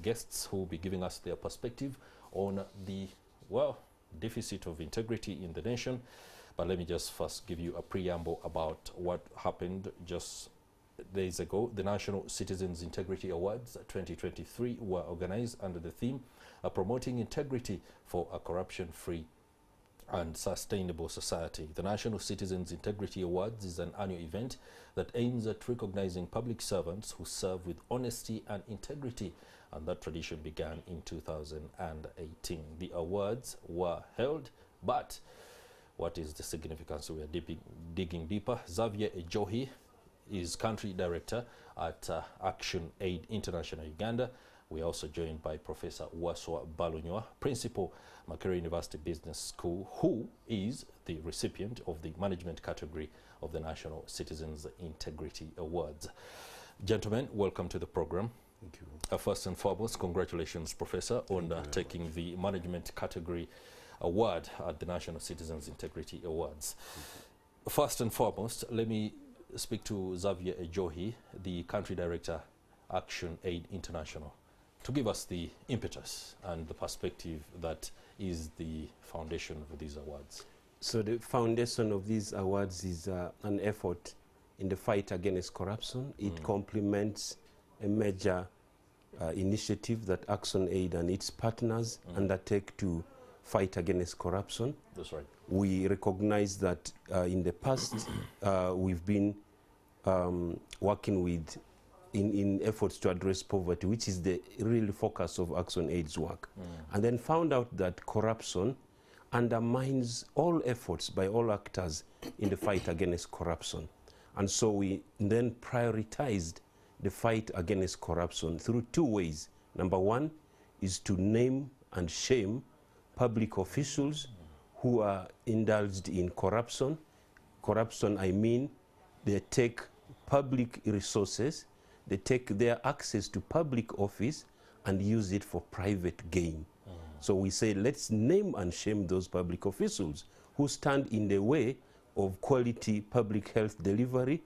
Guests who will be giving us their perspective on the, well, deficit of integrity in the nation. But let me just first give you a preamble about what happened just days ago. The National Citizens Integrity Awards 2023 were organized under the theme Promoting Integrity for a Corruption-Free and Sustainable Society. The National Citizens Integrity Awards is an annual event that aims at recognizing public servants who serve with honesty and integrity, and that tradition began in 2018. The awards were held, but what is the significance? We are digging deeper. Xavier Ejoyi is country director at ActionAid International Uganda. We are also joined by Professor Wasswa Balunywa, Principal, Makerere University Business School, who is the recipient of the management category of the National Citizens Integrity Awards. Gentlemen, welcome to the program. Thank you. First and foremost, congratulations, Professor, on taking the management category award at the National Citizens Integrity Awards. First and foremost, let me speak to Xavier Ejoyi, the country director, ActionAid International, to give us the impetus and the perspective that is the foundation of these awards. So the foundation of these awards is an effort in the fight against corruption. It complements a major initiative that ActionAid and its partners undertake to fight against corruption. That's right. We recognize that in the past we've been working with in efforts to address poverty, which is the real focus of ActionAid's work, and then found out that corruption undermines all efforts by all actors in the fight against corruption. And so we then prioritized the fight against corruption through two ways. Number one is to name and shame public officials who are indulged in corruption. Corruption, I mean, they take public resources, they take their access to public office and use it for private gain. So we say, let's name and shame those public officials who stand in the way of quality public health delivery,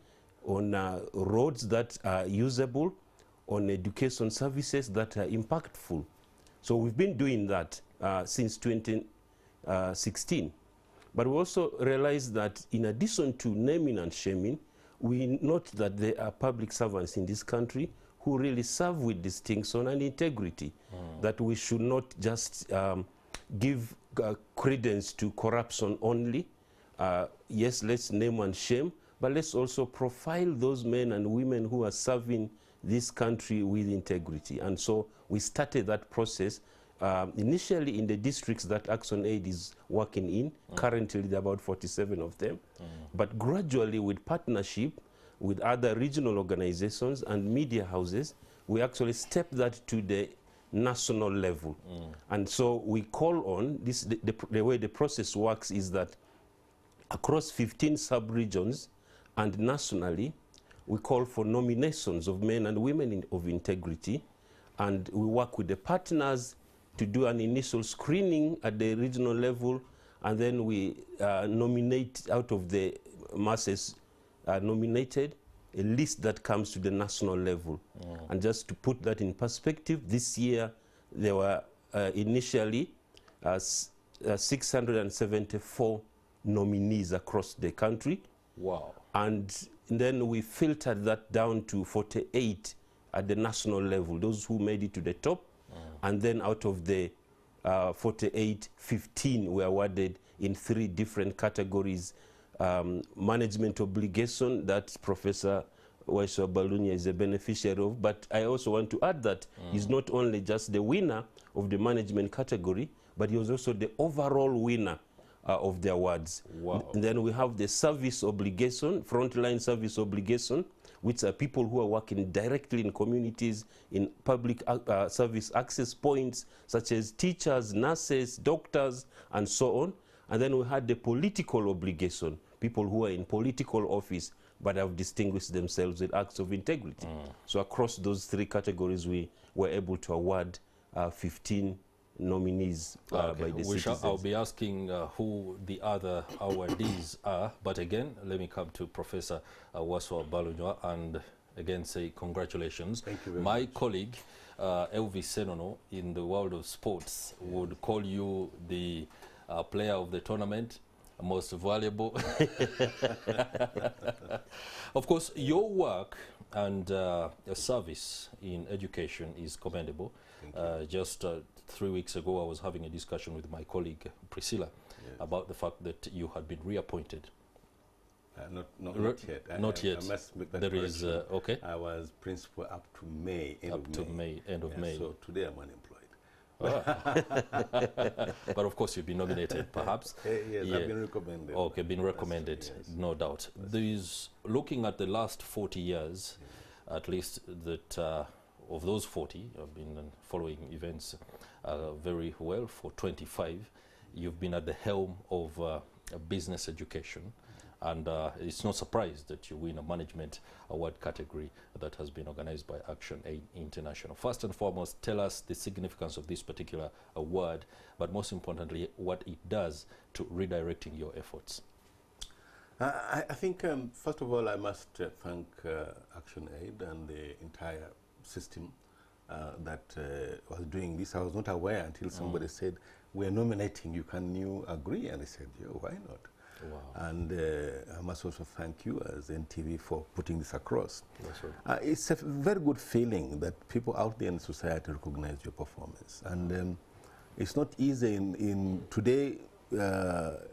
on roads that are usable, on education services that are impactful. So we've been doing that since 2016. But we also realized that in addition to naming and shaming, we note that there are public servants in this country who really serve with distinction and integrity, that we should not just give credence to corruption only. Yes, let's name and shame, but let's also profile those men and women who are serving this country with integrity. And so we started that process initially in the districts that ActionAid is working in. Currently, there are about 47 of them. But gradually, with partnership with other regional organizations and media houses, we actually step that to the national level. And so we call on this, the way the process works is that across 15 sub-regions and nationally, we call for nominations of men and women of integrity, and we work with the partners to do an initial screening at the regional level, and then we nominate out of the masses nominated a list that comes to the national level. And just to put that in perspective, this year there were initially 674 nominees across the country. Wow. And then we filtered that down to 48 at the national level, those who made it to the top. And then out of the 48, 15 were awarded in 3 different categories. Management obligation, that Professor Wasswa Balunywa is a beneficiary of. But I also want to add that he's not only just the winner of the management category, but he was also the overall winner of the awards. Wow. Then we have the service obligation, frontline service obligation, which are people who are working directly in communities, in public service access points, such as teachers, nurses, doctors, and so on. And then we had the political obligation, people who are in political office but have distinguished themselves with acts of integrity. So across those 3 categories, we were able to award 15 nominees by the citizens. I'll be asking who the other awardees are, but again, let me come to Professor Wasswa Balunywa and again say congratulations. Thank you very much. My colleague, Elvis Senono, in the world of sports, would call you the player of the tournament, most valuable. Of course, your work and your service in education is commendable. Just 3 weeks ago, I was having a discussion with my colleague, Priscilla, about the fact that you had been reappointed. Not yet. I must make that correction. Okay. I was principal up to May, end of May. So today I'm unemployed. But of course you've been nominated, perhaps. Yes, I've been recommended. Okay, been recommended, true, yes. No doubt. These, looking at the last 40 years, at least that of those 40, I've been following events very well. For 25, you've been at the helm of business education. And it's no surprise that you win a management award category that has been organized by ActionAid International. First and foremost, tell us the significance of this particular award, but most importantly, what it does to redirecting your efforts. I think, first of all, I must thank ActionAid and the entire system that was doing this. I was not aware until somebody said, we're nominating you, can you agree? And I said, yeah, why not? Wow. And I must also thank you as NTV for putting this across. That's right. It's a very good feeling that people out there in society recognize your performance. And it's not easy in today,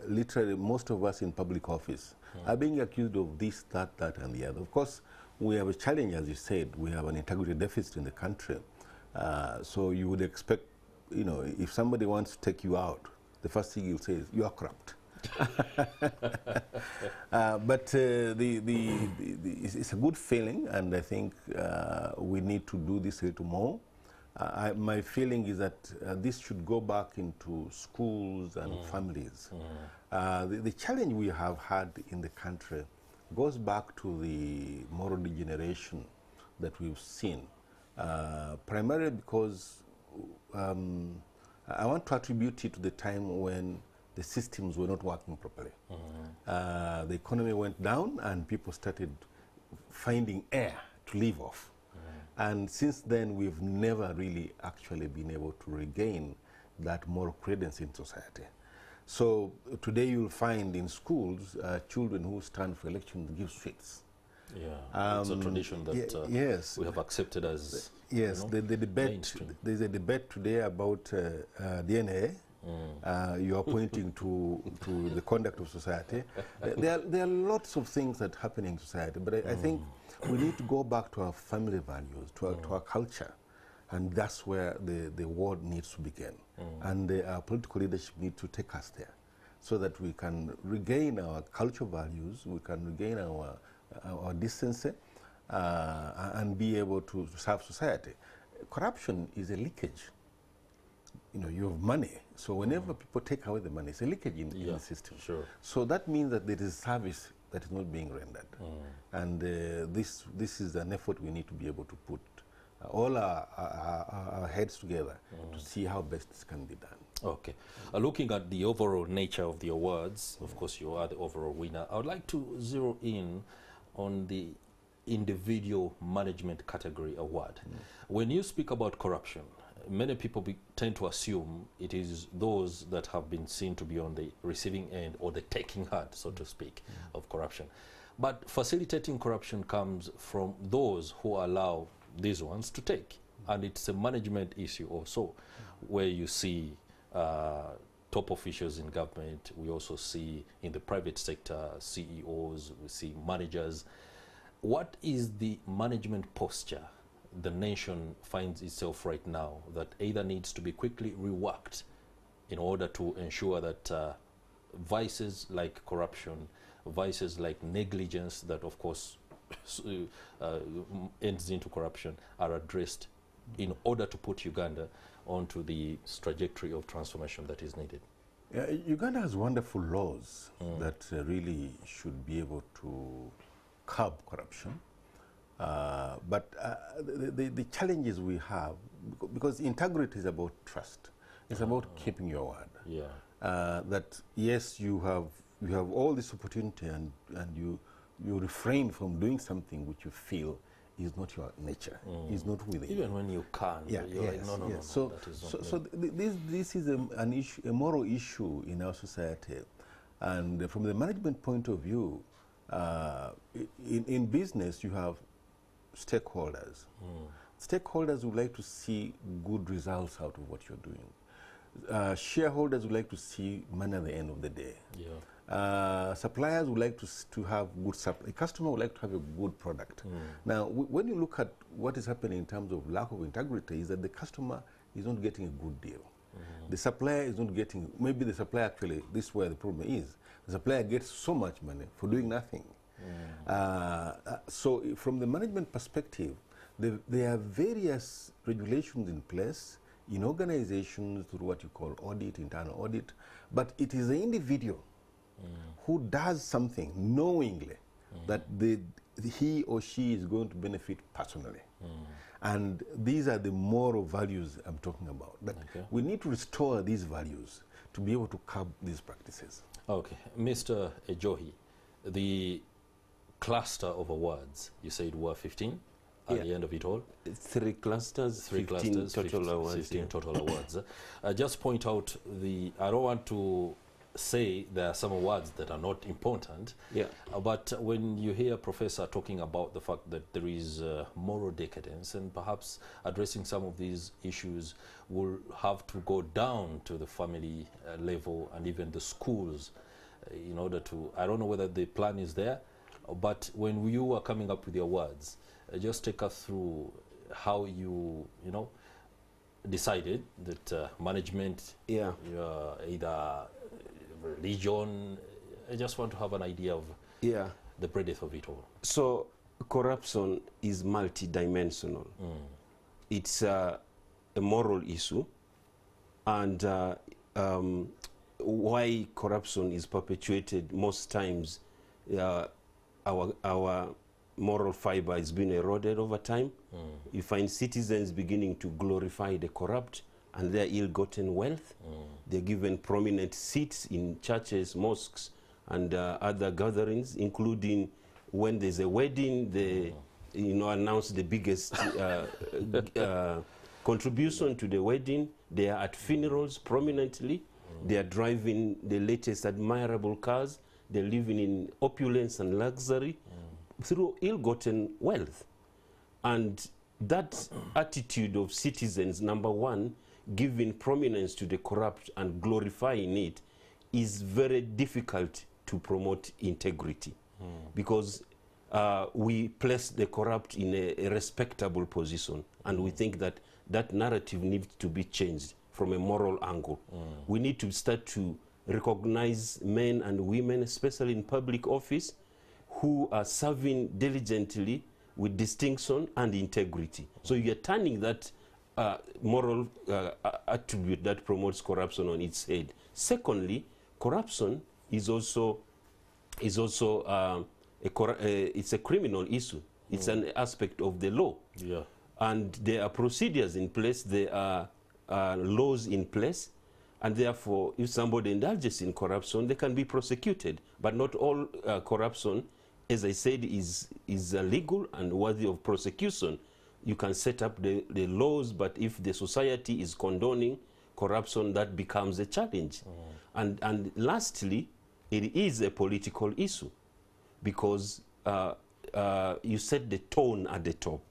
literally most of us in public office are being accused of this, that, and the other. Of course, we have a challenge, as you said. We have an integrity deficit in the country. So you would expect, you know, if somebody wants to take you out, the first thing you say is, you are corrupt. But it's a good feeling, and I think we need to do this a little more. My feeling is that this should go back into schools and families. The challenge we have had in the country goes back to the moral degeneration that we've seen, primarily because I want to attribute it to the time when the systems were not working properly. The economy went down and people started finding air to live off. And since then, we've never really actually been able to regain that moral credence in society. So today you'll find in schools, children who stand for elections give sweets. Yeah, it's a tradition that we have accepted as the debate. There's a debate today about DNA. You are pointing to the conduct of society. There are lots of things that happen in society, but I think we need to go back to our family values, to our culture, and that's where the world needs to begin. And our political leadership needs to take us there, so that we can regain our cultural values, we can regain our decency, and be able to serve society. Corruption is a leakage. You know, you have money, so whenever people take away the money, it's a leakage in the system. Sure. So that means that there is service that is not being rendered, and this is an effort we need to be able to put all our heads together to see how best this can be done. Okay. Looking at the overall nature of the awards, of course, you are the overall winner. I would like to zero in on the individual management category award. When you speak about corruption, many people tend to assume it is those that have been seen to be on the receiving end or the taking hand, so to speak, of corruption. But facilitating corruption comes from those who allow these ones to take. And it's a management issue also, where you see top officials in government. We also see in the private sector, CEOs, we see managers. What is the management posture the nation finds itself right now that either needs to be quickly reworked in order to ensure that vices like corruption, vices like negligence that of course ends into corruption are addressed in order to put Uganda onto the trajectory of transformation that is needed? Yeah, Uganda has wonderful laws that really should be able to curb corruption. But the challenges we have, because integrity is about trust. It's about keeping your word. Yeah. That yes, you have all this opportunity, and you refrain from doing something which you feel is not your nature, is not willing. Even when you can, you're like, no. So this is an issue, a moral issue in our society. And from the management point of view, in business you have stakeholders. Stakeholders would like to see good results out of what you're doing. Shareholders would like to see money at the end of the day. Suppliers would like to have good supply. A customer would like to have a good product. Now, when you look at what is happening in terms of lack of integrity, is that the customer is not getting a good deal. The supplier is not getting, maybe the supplier actually, this is where the problem is. The supplier gets so much money for doing nothing. So from the management perspective, there are various regulations in place in organizations through what you call audit, internal audit, but it is the individual who does something knowingly that he or she is going to benefit personally. And these are the moral values I'm talking about. That we need to restore these values to be able to curb these practices. Okay. Mr. Ejoyi, the cluster of awards, you said were 15? At the end of it all? Three clusters, 15 total awards. Just point out, I don't want to say there are some awards that are not important, but when you hear Professor talking about the fact that there is moral decadence, and perhaps addressing some of these issues will have to go down to the family level and even the schools in order to, I don't know whether the plan is there, but when you are coming up with the awards, just take us through how you know, decided that management, either religion, I just want to have an idea of the breadth of it all. So corruption is multidimensional. It's a moral issue, and why corruption is perpetuated most times, our moral fiber has been eroded over time. You find citizens beginning to glorify the corrupt and their ill-gotten wealth. They're given prominent seats in churches, mosques, and other gatherings, including when there's a wedding, they announce the biggest contribution to the wedding. They are at funerals prominently. They are driving the latest admirable cars. They're living in opulence and luxury through ill-gotten wealth. And that attitude of citizens, number one, giving prominence to the corrupt and glorifying it, is very difficult to promote integrity, because we place the corrupt in a respectable position, and we think that that narrative needs to be changed from a moral angle. We need to start to recognize men and women, especially in public office, who are serving diligently with distinction and integrity. So you're turning that moral attribute that promotes corruption on its head. Secondly, corruption is also it's a criminal issue. It's an aspect of the law. And there are procedures in place, there are laws in place, and therefore if somebody indulges in corruption, they can be prosecuted. But not all corruption, as I said, is illegal and worthy of prosecution. You can set up the laws, but if the society is condoning corruption, that becomes a challenge. And lastly, it is a political issue, because you set the tone at the top.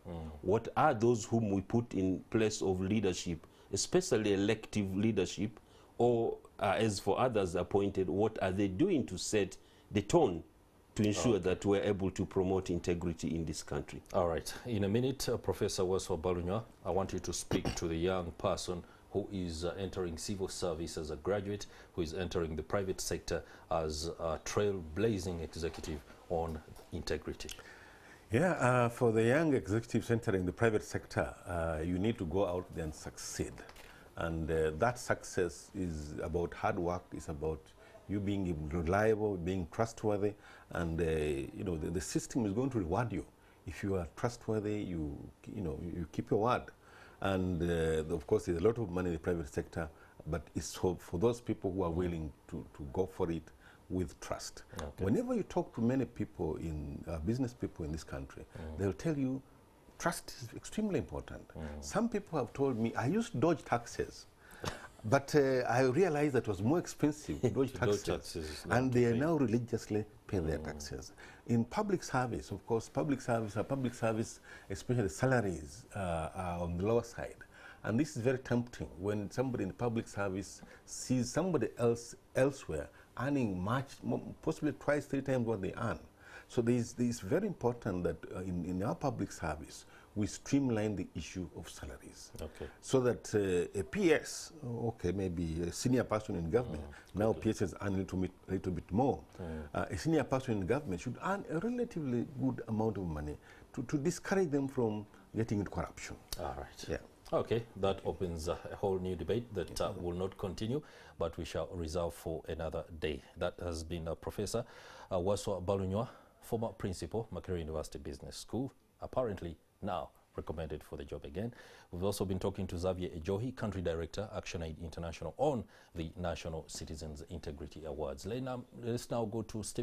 What are those whom we put in place of leadership, especially elective leadership, or as for others appointed, what are they doing to set the tone to ensure that we're able to promote integrity in this country? All right. In a minute, Professor Wasswa Balunywa, I want you to speak to the young person who is entering civil service as a graduate, who is entering the private sector as a trailblazing executive on integrity. For the young executives entering the private sector, you need to go out there and succeed. And that success is about hard work, it's about you being reliable, being trustworthy, and you know, the system is going to reward you if you are trustworthy. You keep your word, and of course there's a lot of money in the private sector, but it's for those people who are willing to go for it with trust. Whenever you talk to many people, business people in this country, they'll tell you trust is extremely important. Mm. Some people have told me, I used to dodge taxes, but I realized that it was more expensive to dodge taxes, and they are now religiously paying their taxes. In public service, of course, public service, especially salaries, are on the lower side. And this is very tempting when somebody in public service sees somebody else elsewhere earning much, possibly twice, three times what they earn. So it's very important that in our public service, we streamline the issue of salaries. Okay. So that a PS, okay, maybe a senior person in government, now PSs earn a little bit more. A senior person in government should earn a relatively good amount of money to discourage them from getting into corruption. All right. Yeah. Okay, that opens a whole new debate that will not continue, but we shall reserve for another day. That has been Professor Wasswa Balunywa, former principal, Makerere University Business School, apparently now recommended for the job again. We've also been talking to Xavier Ejoyi, Country Director, ActionAid International, on the National Citizens Integrity Awards. Let's now go to Steve.